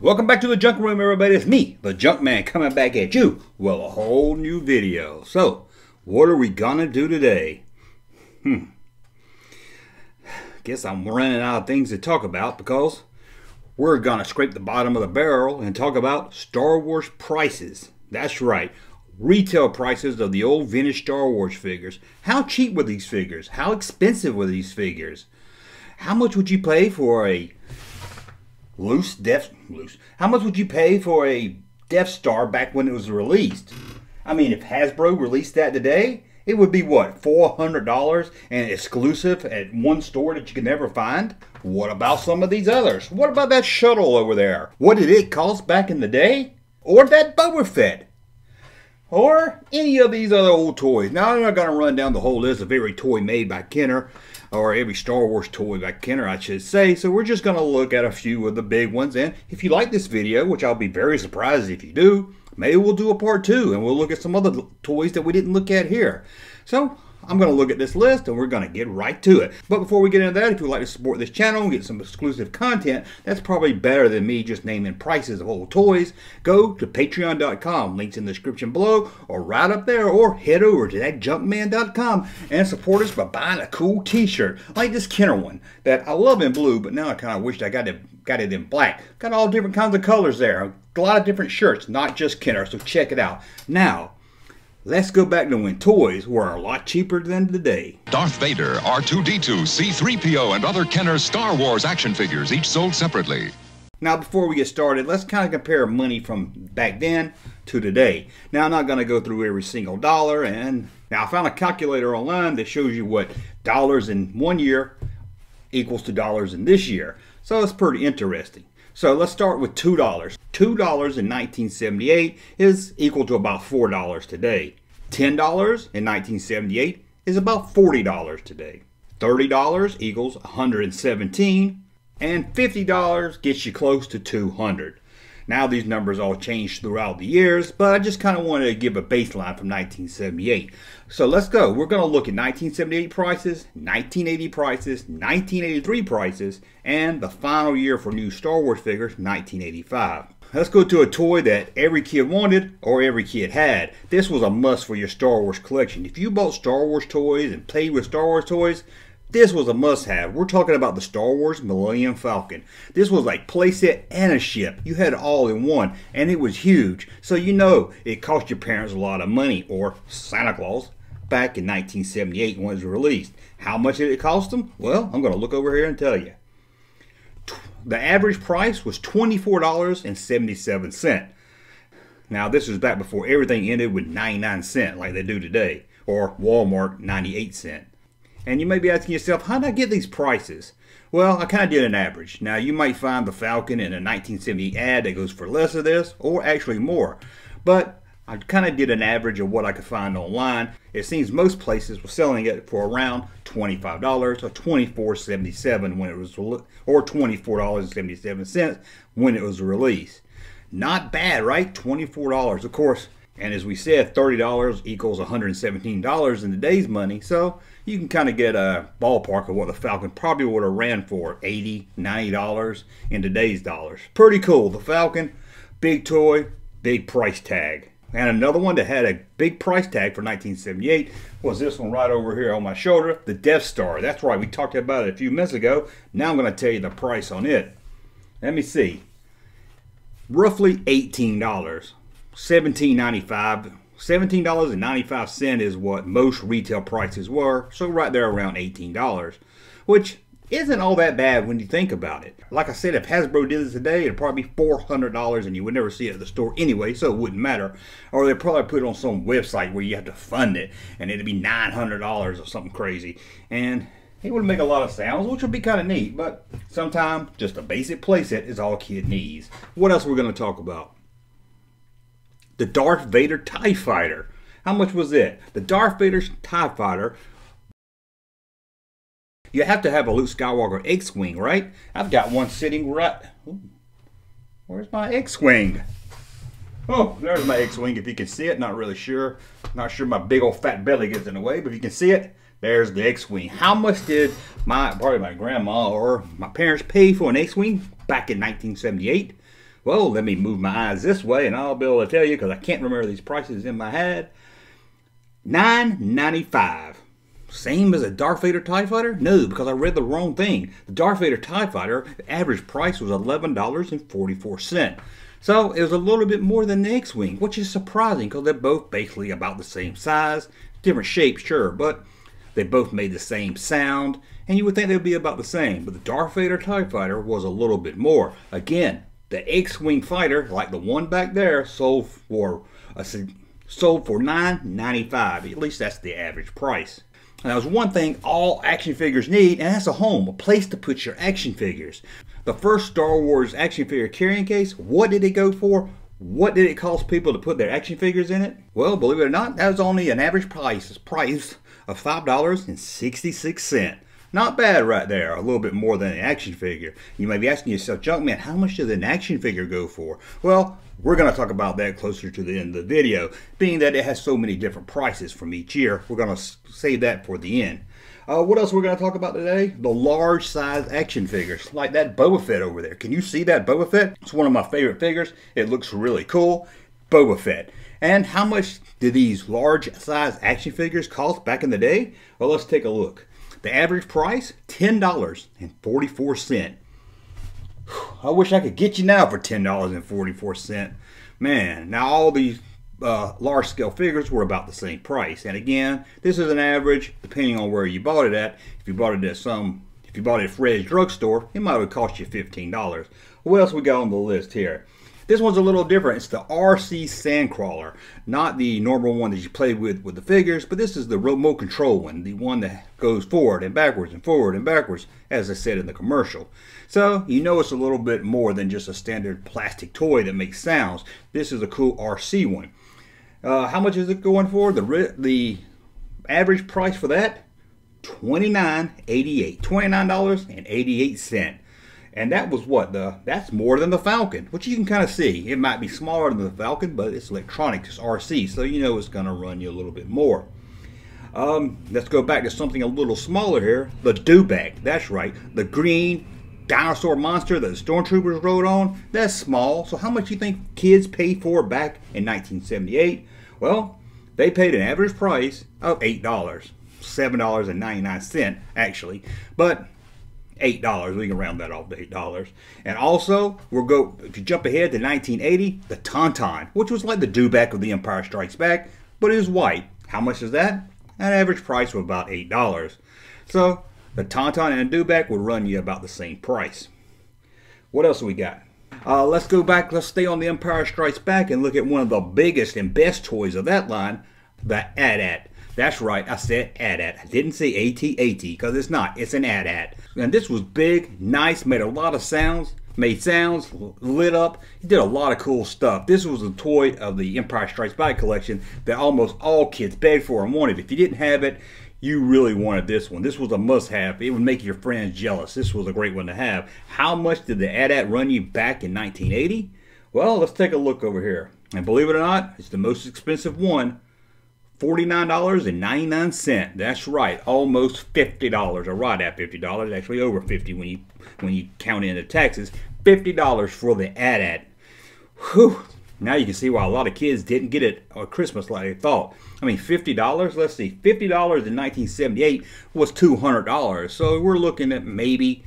Welcome back to The Junk Room, everybody. It's me, The Junk Man, coming back at you with a whole new video. So, what are we gonna do today? Guess I'm running out of things to talk about because we're gonna scrape the bottom of the barrel and talk about Star Wars prices. That's right, retail prices of the old vintage Star Wars figures. How cheap were these figures? How expensive were these figures? How much would you pay for a How much would you pay for a Death Star back when it was released? I mean, if Hasbro released that today, it would be what, $400 and exclusive at one store that you can never find? What about some of these others? What about that shuttle over there? What did it cost back in the day? Or that Boba Fett? Or any of these other old toys? Now, I'm not going to run down the whole list of every toy made by Kenner, or every Star Wars toy by Kenner, I should say. So we're just going to look at a few of the big ones. And if you like this video, which I'll be very surprised if you do, maybe we'll do a part two and we'll look at some other toys that we didn't look at here. So I'm going to look at this list and we're going to get right to it. But before we get into that, if you'd like to support this channel and get some exclusive content, that's probably better than me just naming prices of old toys, go to patreon.com, links in the description below, or right up there, or head over to thatjunkman.com and support us by buying a cool t-shirt, like this Kenner one, that I love in blue, but now I kind of wished I got it in black. Got all different kinds of colors there, a lot of different shirts, not just Kenner, so check it out. Now, let's go back to when toys were a lot cheaper than today. Darth Vader, R2-D2, C-3PO, and other Kenner Star Wars action figures, each sold separately. Now, before we get started, let's kind of compare money from back then to today. Now, I'm not going to go through every single dollar, and now I found a calculator online that shows you what dollars in one year equals to dollars in this year. So it's pretty interesting. So let's start with $2. $2 in 1978 is equal to about $4 today. $10 in 1978 is about $40 today. $30 equals $117, and $50 gets you close to $200. Now these numbers all change throughout the years, but I just kind of wanted to give a baseline from 1978. So let's go. We're going to look at 1978 prices, 1980 prices, 1983 prices, and the final year for new Star Wars figures, 1985. Let's go to a toy that every kid wanted or every kid had. This was a must for your Star Wars collection. If you bought Star Wars toys and played with Star Wars toys, this was a must-have. We're talking about the Star Wars Millennium Falcon. This was like playset and a ship. You had it all in one, and it was huge. So you know it cost your parents a lot of money, or Santa Claus, back in 1978 when it was released. How much did it cost them? Well, I'm going to look over here and tell you. The average price was $24.77. Now, this was back before everything ended with 99 cents like they do today, or Walmart 98 cents. And you may be asking yourself, how did I get these prices? Well, I kind of did an average. Now, you might find the Falcon in a 1970 ad that goes for less of this, or actually more. But I kind of did an average of what I could find online. It seems most places were selling it for around $25 or $24.77 when it was, or $24.77 when it was released. Not bad, right? $24, of course. And as we said, $30 equals $117 in today's money, so you can kind of get a ballpark of what the Falcon probably would have ran for, $80, $90 in today's dollars. Pretty cool. The Falcon, big toy, big price tag. And another one that had a big price tag for 1978 was this one right over here on my shoulder, the Death Star. That's right, we talked about it a few minutes ago. Now I'm going to tell you the price on it. Let me see. Roughly $18. $17.95, $17.95 is what most retail prices were, so right there around $18, which isn't all that bad when you think about it. Like I said, if Hasbro did this today, it'd probably be $400 and you would never see it at the store anyway, so it wouldn't matter. Or they'd probably put it on some website where you have to fund it, and it'd be $900 or something crazy. And it wouldn't make a lot of sounds, which would be kind of neat, but sometimes just a basic playset is all kid needs. What else are we going to talk about? The Darth Vader TIE Fighter. How much was it? The Darth Vader TIE Fighter. You have to have a Luke Skywalker X-wing, right? I've got one sitting right... Ooh, Where's my X-wing? Oh, there's my X-wing. If you can see it, not really sure. Not sure my big old fat belly gets in the way, but if you can see it, there's the X-wing. How much did probably my grandma or my parents pay for an X-wing back in 1978? Well, let me move my eyes this way and I'll be able to tell you, because I can't remember these prices in my head. $9.95. Same as a Darth Vader TIE Fighter? No, because I read the wrong thing. The Darth Vader TIE Fighter, the average price was $11.44. So it was a little bit more than the X-wing, which is surprising because they're both basically about the same size. Different shape, sure, but they both made the same sound, and you would think they'd be about the same. But the Darth Vader TIE Fighter was a little bit more. Again, the X-wing fighter, like the one back there, sold for $9.95. At least that's the average price. And that was one thing all action figures need, and that's a home, a place to put your action figures. The first Star Wars action figure carrying case, what did it go for? What did it cost people to put their action figures in it? Well, believe it or not, that was only an average price of $5.66. Not bad right there, a little bit more than an action figure. You may be asking yourself, Junkman, how much does an action figure go for? Well, we're going to talk about that closer to the end of the video, being that it has so many different prices from each year. We're going to save that for the end. What else we're going to talk about today? The large size action figures, like that Boba Fett over there. Can you see that Boba Fett? It's one of my favorite figures. It looks really cool. Boba Fett. And how much did these large size action figures cost back in the day? Well, let's take a look. The average price, $10.44. I wish I could get you now for $10.44. Man, now all these large scale figures were about the same price. And again, this is an average depending on where you bought it at. If you bought it at Fred's drugstore, it might have cost you $15. What else we got on the list here? This one's a little different. It's the RC Sandcrawler. Not the normal one that you play with the figures, but this is the remote control one. The one that goes forward and backwards and forward and backwards, as I said in the commercial. So, you know it's a little bit more than just a standard plastic toy that makes sounds. This is a cool RC one. How much is it going for? The average price for that? $29.88. $29.88. And that was what? That's more than the Falcon, which you can kind of see. It might be smaller than the Falcon, but it's electronic, it's RC, so you know it's going to run you a little bit more. Let's go back to something a little smaller here. The Dewback, that's right. The green dinosaur monster that the Stormtroopers rode on. That's small. So how much do you think kids paid for back in 1978? Well, they paid an average price of $8. $7.99, actually. But $8. We can round that off to $8. And also, if you jump ahead to 1980, the Tauntaun, which was like the Dewback of the Empire Strikes Back, but it was white. How much is that? An average price of about $8. So the Tauntaun and the Dewback would run you about the same price. What else we got? Let's go back. Let's stay on the Empire Strikes Back and look at one of the biggest and best toys of that line, the AT-AT. That's right, I said AT-AT. I didn't say AT-AT, because it's not. It's an AT-AT. And this was big, nice, made a lot of sounds, made sounds, lit up. It did a lot of cool stuff. This was a toy of the Empire Strikes Back collection that almost all kids begged for and wanted. If you didn't have it, you really wanted this one. This was a must-have. It would make your friends jealous. This was a great one to have. How much did the AT-AT run you back in 1980? Well, let's take a look over here. And believe it or not, it's the most expensive one. $49.99. That's right, almost $50, or right at $50, actually over 50 when you count in the taxes. $50 for the AT-AT. Whew. Now you can see why a lot of kids didn't get it at Christmas like they thought. I mean, $50, let's see, $50 in 1978 was $200. So we're looking at maybe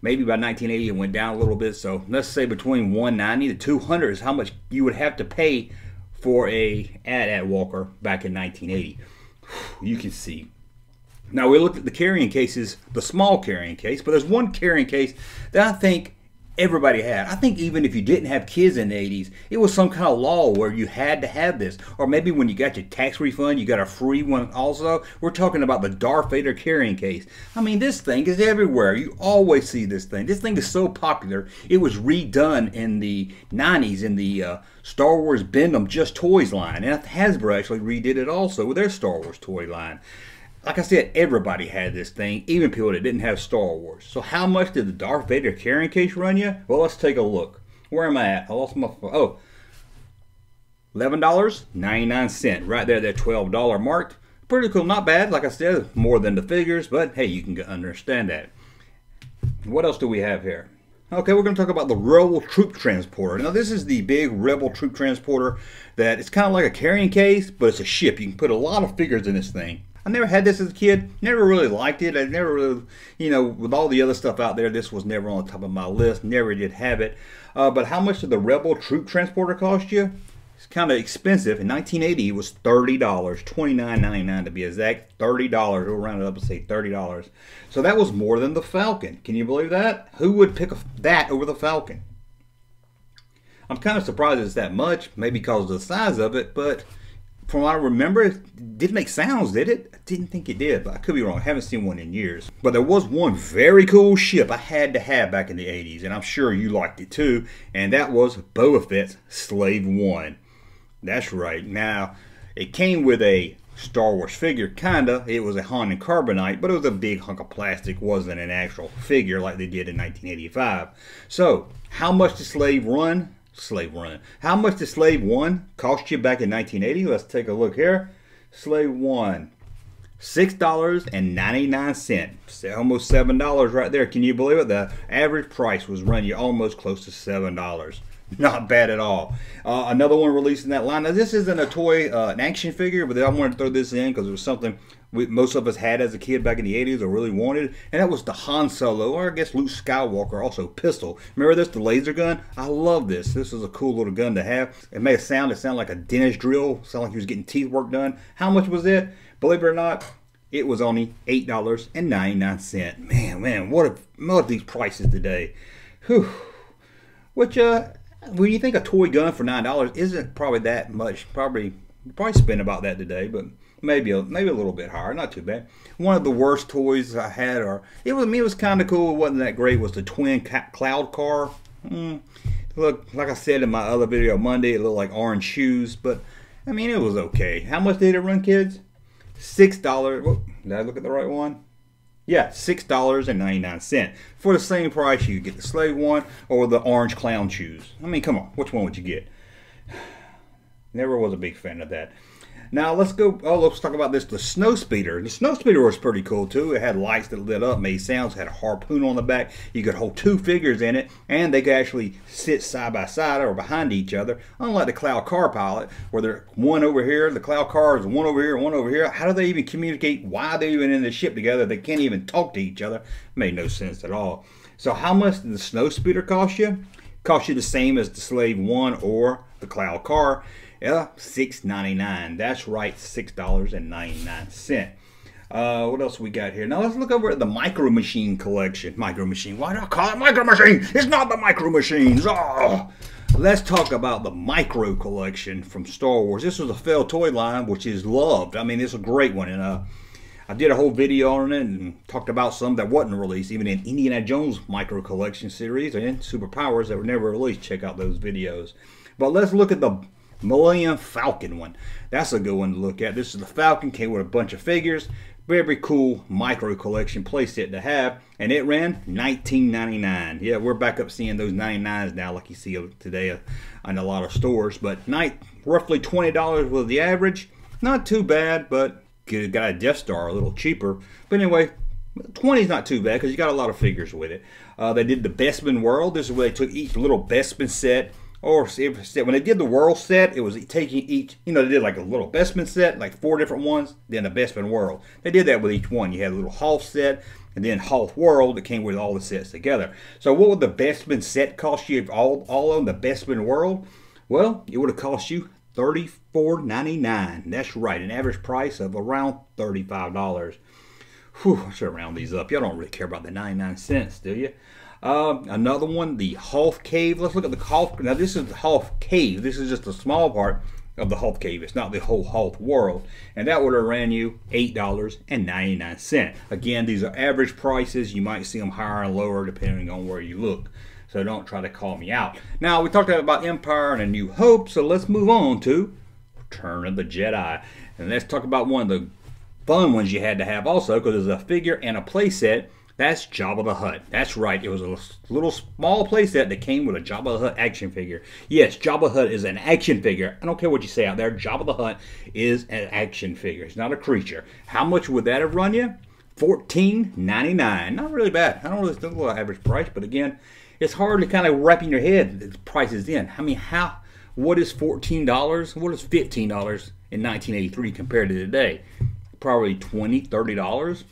by 1980 it went down a little bit. So let's say between $190 to $200 is how much you would have to pay for a AT-AT walker back in 1980. You can see. Now we looked at the carrying cases, the small carrying case, but there's one carrying case that I think everybody had. I think even if you didn't have kids in the 80s, it was some kind of law where you had to have this. Or maybe when you got your tax refund, you got a free one also. We're talking about the Darth Vader carrying case. I mean, this thing is everywhere. You always see this thing. This thing is so popular. It was redone in the 90s in the Star Wars Bend 'Em Just Toys line. And Hasbro actually redid it also with their Star Wars toy line. Like I said, everybody had this thing, even people that didn't have Star Wars. So how much did the Darth Vader carrying case run you? Well, let's take a look. Where am I at? I lost my phone. Oh, $11.99. Right there, that $12 mark. Pretty cool, not bad. Like I said, more than the figures, but hey, you can understand that. What else do we have here? Okay, we're going to talk about the Rebel Troop Transporter. Now, this is the big Rebel Troop Transporter that it's kind of like a carrying case, but it's a ship. You can put a lot of figures in this thing. I never had this as a kid, never really liked it. I never really, you know, with all the other stuff out there, this was never on the top of my list, never did have it. But how much did the Rebel Troop Transporter cost you? It's kind of expensive. In 1980, it was $30, $29.99 to be exact, $30. We'll round it up and say $30. So that was more than the Falcon. Can you believe that? Who would pick that over the Falcon? I'm kind of surprised it's that much, maybe because of the size of it, but from what I remember, it didn't make sounds, did it? I didn't think it did, but I could be wrong. I haven't seen one in years. But there was one very cool ship I had to have back in the 80s, and I'm sure you liked it too, and that was Boba Fett's Slave One. That's right. Now, it came with a Star Wars figure, kinda. It was a Han and Carbonite, but it was a big hunk of plastic. Wasn't an actual figure like they did in 1985. So, how much did How much did Slave One cost you back in 1980? Let's take a look here. Slave One, $6.99, almost $7 right there. Can you believe it? The average price was running you almost close to $7. Not bad at all. Another one released in that line. Now, this isn't a toy, an action figure, but I wanted to throw this in because it was something most of us had as a kid back in the 80s or really wanted, and that was the Han Solo, or I guess Luke Skywalker, also pistol. Remember this, the laser gun? I love this. This is a cool little gun to have. It made a sound. It sounded like a dentist drill. Sounded like he was getting teeth work done. How much was it? Believe it or not, it was only $8.99. Man, what are these prices today? Whew. Which, when you think a toy gun for $9 isn't probably that much. Probably spend about that today, but maybe a little bit higher. Not too bad. One of the worst toys I had, or it was kind of cool. It wasn't that great. Was the twin cloud car? Look, like I said in my other video Monday, it looked like orange shoes, but I mean it was okay. How much did it run, kids? $6. Whoop, did I look at the right one? Yeah, $6.99. For the same price, you get the Slave One or the orange clown shoes. I mean, come on, which one would you get? Never was a big fan of that. Now, let's talk about this, the Snow Speeder. The Snow Speeder was pretty cool, too. It had lights that lit up, made sounds, had a harpoon on the back. You could hold two figures in it, and they could actually sit side by side or behind each other, unlike the Cloud Car Pilot, where they're one over here, the Cloud Car is one over here, one over here. How do they even communicate? Why are they even in the ship together? They can't even talk to each other. It made no sense at all. So how much did the Snow Speeder cost you? Cost you the same as the Slave One or the Cloud Car. Yeah, $6.99. That's right, $6.99. What else we got here? Now let's look over at the Micro Machine collection. Micro Machine. Why do I call it Micro Machine? It's not the Micro Machines. Oh. Let's talk about the Micro Collection from Star Wars. This was a failed toy line, which is loved. I mean, it's a great one, and I did a whole video on it and talked about some that wasn't released, even in Indiana Jones Micro Collection series and Superpowers that were never released. Check out those videos. But let's look at the Millennium Falcon one. That's a good one to look at. This is the Falcon, came with a bunch of figures. Very cool Micro Collection playset to have, and it ran $19.99. Yeah, we're back up seeing those 99s now, like you see today in a lot of stores. But roughly $20 was the average. Not too bad, but you got a Death Star a little cheaper. But anyway, 20 is not too bad because you got a lot of figures with it. They did the Bespin world. This is where they took each little Bespin set. Or when they did the world set, it was taking each, you know, they did like a little Bespin set, like four different ones, then a Bespin world. They did that with each one. You had a little Hoth set, and then Hoth world that came with all the sets together. So what would the Bespin set cost you if all on the Bespin world? Well, it would have cost you $34.99. That's right, an average price of around $35. Whew, I should round these up. Y'all don't really care about the 99 cents, do you? Another one, the Hoth Cave. Let's look at the Hoth. Now, this is the Hoth Cave. This is just a small part of the Hoth Cave. It's not the whole Hoth world. And that would have ran you $8.99. Again, these are average prices. You might see them higher and lower depending on where you look. So don't try to call me out. Now, we talked about Empire and A New Hope. So let's move on to Return of the Jedi. And let's talk about one of the fun ones you had to have also, because there's a figure and a play set That's Jabba the Hutt. That's right. It was a little small playset that came with a Jabba the Hutt action figure. Yes, Jabba the Hutt is an action figure. I don't care what you say out there. Jabba the Hutt is an action figure. It's not a creature. How much would that have run you? $14.99. Not really bad. I don't really think about average price, but again, it's hard to kind of wrap in your head the prices in. I mean, how? What is $14? What is $15 in 1983 compared to today? Probably $20, $30.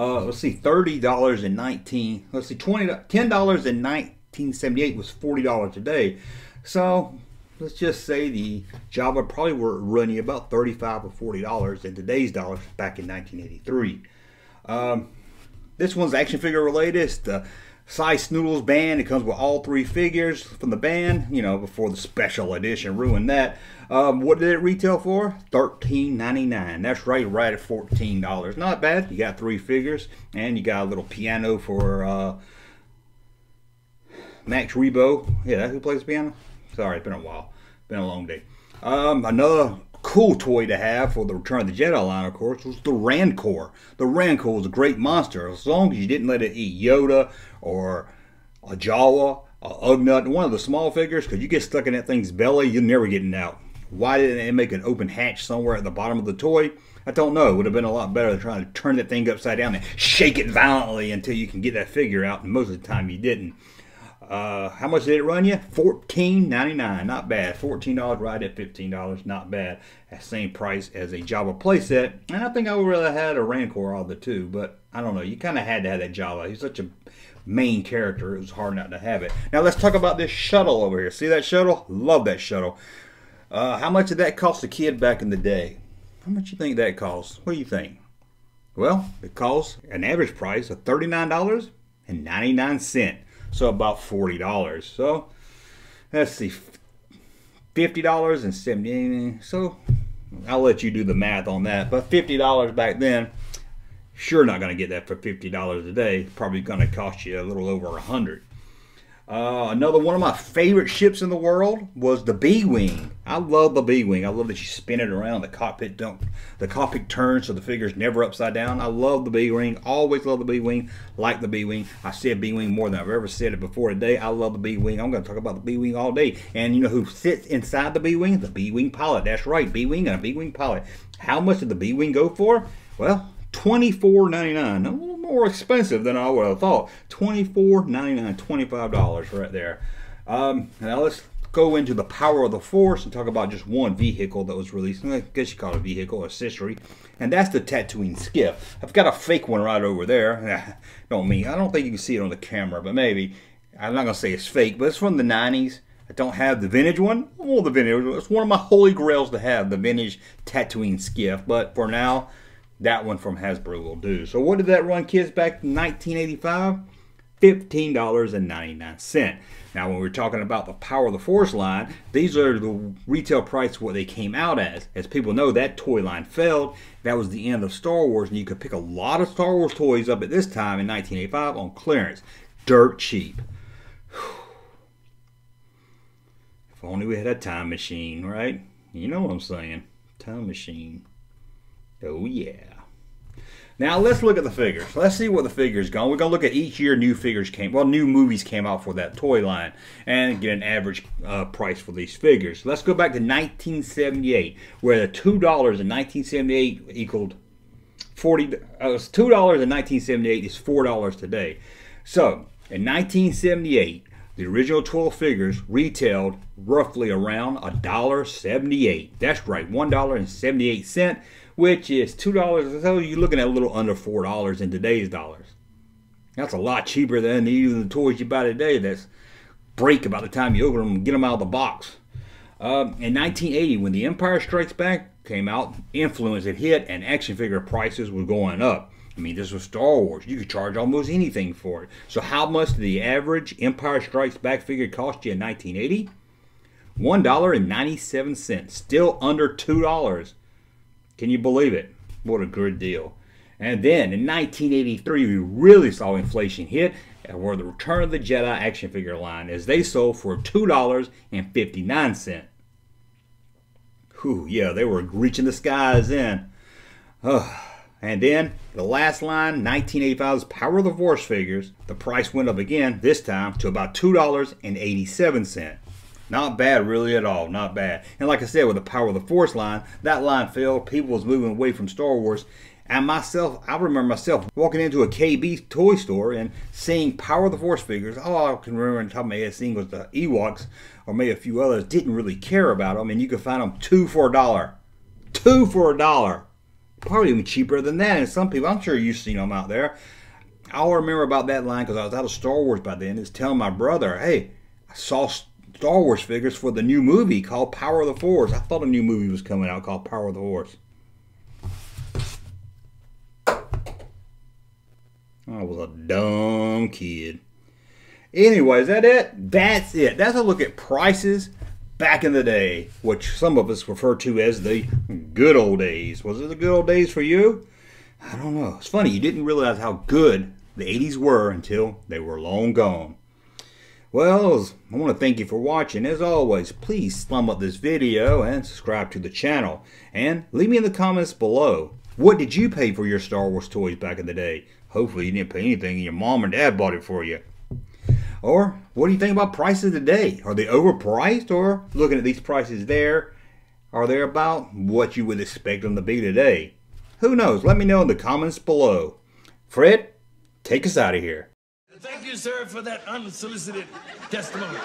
Let's see, $30 in 19, let's see, $10 in 1978 was $40 today. So let's just say the Jawa probably were running about $35 or $40 in today's dollars back in 1983. This one's action figure related. It's the Size Snoodles band. It comes with all three figures from the band, you know, before the special edition ruined that. What did it retail for? $13.99. That's right at $14. Not bad. You got three figures, and you got a little piano for Max Rebo. Yeah, that's who plays the piano. Sorry, it's been a while. Been a long day. Another cool toy to have for the Return of the Jedi line, of course, was the Rancor. The Rancor was a great monster. As long as you didn't let it eat Yoda or a Jawa, a Ugnut, one of the small figures, because you get stuck in that thing's belly, you're never getting out. Why didn't it make an open hatch somewhere at the bottom of the toy? I don't know. It would have been a lot better than trying to turn that thing upside down and shake it violently until you can get that figure out, and most of the time you didn't. How much did it run you? $14.99. Not bad. $14 right at $15. Not bad. That same price as a Jawa playset. And I think I would rather have had a Rancor out of the two, but I don't know. You kind of had to have that Jawa. He's such a main character. It was hard not to have it. Now let's talk about this shuttle over here. See that shuttle? Love that shuttle. How much did that cost a kid back in the day? How much you think that cost? What do you think? Well, it cost an average price of $39.99. So about $40. So let's see, $50.70. So I'll let you do the math on that. But $50 back then, sure not going to get that for $50 today. Probably going to cost you a little over $100. Another one of my favorite ships in the world was the B-Wing. I love the B-Wing. I love that you spin it around. The cockpit turns so the figure's never upside down. I love the B-Wing. Always love the B-Wing. Like the B-Wing. I said B-Wing more than I've ever said it before today. I love the B-Wing. I'm going to talk about the B-Wing all day. And you know who sits inside the B-Wing? The B-Wing pilot. That's right. B-Wing and a B-Wing pilot. How much did the B-Wing go for? Well, $24.99. A little more expensive than I would have thought. $24.99, $25 right there. Now let's go into the Power of the Force and talk about just one vehicle that was released. I guess you call it a vehicle, accessory. And that's the Tatooine Skiff. I've got a fake one right over there. I don't think you can see it on the camera, but maybe. I'm not going to say it's fake, but it's from the 90s. I don't have the vintage one. Oh, the vintage one. It's one of my holy grails to have, the vintage Tatooine Skiff. But for now, that one from Hasbro will do. So what did that run kids back in 1985? $15.99. Now when we're talking about the Power of the Force line, these are the retail price what they came out as. As people know, that toy line failed. That was the end of Star Wars, and you could pick a lot of Star Wars toys up at this time in 1985 on clearance. Dirt cheap. If only we had a time machine, right? You know what I'm saying. Time machine. Oh yeah. Now let's look at the figures. Let's see what the figures gone. We're gonna look at each year new figures came. Well, new movies came out for that toy line, and get an average price for these figures. Let's go back to 1978, where the $2 in 1978 equaled $2 in 1978 is $4 today. So in 1978, the original 12 figures retailed roughly around $1.78. That's right, $1.78, which is $2. So you're looking at a little under $4 in today's dollars. That's a lot cheaper than even the toys you buy today that's break by the time you open them and get them out of the box. In 1980, when The Empire Strikes Back came out, influence it hit, and action figure prices were going up. I mean, this was Star Wars. You could charge almost anything for it. So how much did the average Empire Strikes Back figure cost you in 1980? $1.97. Still under $2. Can you believe it? What a good deal. And then in 1983, we really saw inflation hit, where the Return of the Jedi action figure line, as they sold for $2.59. Whew, yeah, they were reaching the skies then. And then, the last line, 1985's Power of the Force figures. The price went up again, this time to about $2.87. Not bad really at all, not bad. And like I said, with the Power of the Force line, that line fell. People was moving away from Star Wars. And myself, I remember myself walking into a KB toy store and seeing Power of the Force figures. All I can remember on top of my head seeing was the Ewoks, or maybe a few others. Didn't really care about them, and you could find them $2 for $1. $2 for $1. Probably even cheaper than that. And some people, I'm sure you've seen them out there. All I remember about that line, because I was out of Star Wars by then, is telling my brother, hey, I saw Star Wars figures for the new movie called Power of the Force. I thought a new movie was coming out called Power of the Force. I was a dumb kid. Anyway, is that it? That's it. That's a look at prices back in the day, which some of us refer to as the good old days. Was it the good old days for you? I don't know. It's funny. You didn't realize how good the 80s were until they were long gone. Well, I want to thank you for watching. As always, please thumb up this video and subscribe to the channel. And leave me in the comments below. What did you pay for your Star Wars toys back in the day? Hopefully you didn't pay anything and your mom and dad bought it for you. Or what do you think about prices today? Are they overpriced, or looking at these prices there, are they about what you would expect them to be today? Who knows? Let me know in the comments below. Fred, take us out of here. Thank you, sir, for that unsolicited testimony.